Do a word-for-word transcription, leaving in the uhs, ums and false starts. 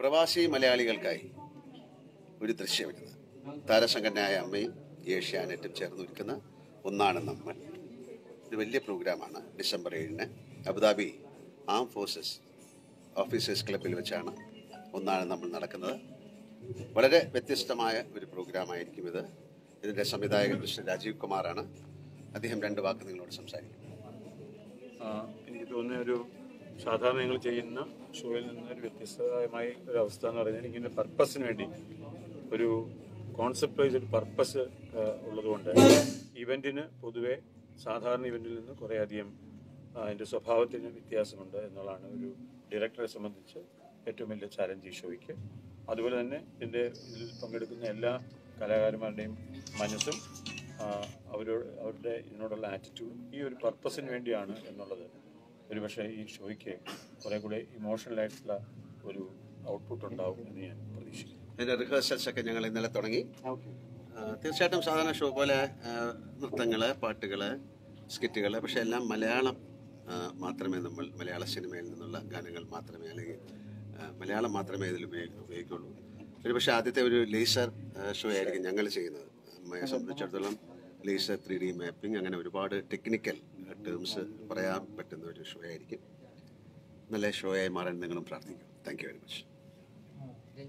പ്രവാസി മലയാളികൾക്കായി ഒരു ദൃശ്യമിത് താരസംഘടനയായ അമ്മയും ഏഷ്യാനെറ്റും ചേർന്നൊരുക്കുന്ന ഒന്നാണ് നമ്മൾ. ഇത് വലിയ പ്രോഗ്രാമാണ്. ഡിസംബർ ഏഴിന് അബുദാബി ആം ഫോഴ്സസ് ഓഫീസേഴ്സ് ക്ലബ്ബിൽ വെച്ചാണ് ഒന്നാണ് നമ്മൾ നടക്കുന്നത്. വളരെ വ്യത്യസ്തമായ ഒരു പ്രോഗ്രാമായിരിക്കും ഇത്. ഇതിൻ്റെ സംവിധായകൻ മിസ്റ്റർ രാജീവ് കുമാറാണ്. അദ്ദേഹം രണ്ട് വാക്ക് നിങ്ങളോട് സംസാരിക്കും. എനിക്ക് തോന്നുന്ന ഒരു സാധാരണ ഞങ്ങൾ ചെയ്യുന്ന ഷോയിൽ നിന്ന് ഒരു വ്യത്യസ്തമായ ഒരു അവസ്ഥ എന്ന് പറഞ്ഞാൽ എനിക്കിൻ്റെ പർപ്പസിന് വേണ്ടി ഒരു കോൺസെപ്റ്റ് വൈസ് ഒരു പർപ്പസ് ഉള്ളതുകൊണ്ട് ഇവൻറ്റിന് പൊതുവെ സാധാരണ ഇവൻറ്റിൽ നിന്ന് കുറേ അധികം അതിൻ്റെ സ്വഭാവത്തിന് വ്യത്യാസമുണ്ട് എന്നുള്ളതാണ് ഒരു ഡയറക്ടറെ സംബന്ധിച്ച് ഏറ്റവും വലിയ ചാലഞ്ച് ഈ ഷോയ്ക്ക്. അതുപോലെ തന്നെ ഇതിൻ്റെ ഇതിൽ പങ്കെടുക്കുന്ന എല്ലാ കലാകാരന്മാരുടെയും മനസ്സും അവരോട് അവരുടെ ഇതിനോടുള്ള ആറ്റിറ്റ്യൂഡും ഈ ഒരു പർപ്പസിന് വേണ്ടിയാണ് എന്നുള്ളത് ഒരു പക്ഷേ ഈ ഷോയ്ക്ക് കുറേ കൂടെ ഇമോഷണലായിട്ടുള്ള ഒരു ഔട്ട്പുട്ട് ഉണ്ടാവും എന്ന് ഞാൻ പ്രതീക്ഷിക്കുന്നു. അതിൻ്റെ റിഹേഴ്സൽസൊക്കെ ഞങ്ങൾ ഇന്നലെ തുടങ്ങി. തീർച്ചയായിട്ടും സാധാരണ ഷോ പോലെ നൃത്തങ്ങൾ, പാട്ടുകൾ, സ്കിറ്റുകൾ, പക്ഷേ എല്ലാം മലയാളം മാത്രമേ നമ്മൾ മലയാള സിനിമയിൽ നിന്നുള്ള ഗാനങ്ങൾ മാത്രമേ അല്ലെങ്കിൽ മലയാളം മാത്രമേ ഇതിൽ ഉപയോഗിക്കുള്ളൂ. ഒരു പക്ഷേ ആദ്യത്തെ ഒരു ലേസർ ഷോ ആയിരിക്കും ഞങ്ങൾ ചെയ്യുന്നത്. അമ്മയെ സംബന്ധിച്ചിടത്തോളം ലേസർ, ത്രീ ഡി മാപ്പിംഗ്, അങ്ങനെ ഒരുപാട് ടെക്നിക്കൽ ടേംസ് പറയാൻ പറ്റുന്ന ഒരു ഷോ ആയിരിക്കും. നല്ല ഷോയായി മാറാൻ നിങ്ങളും പ്രാർത്ഥിക്കും. Thank you very much.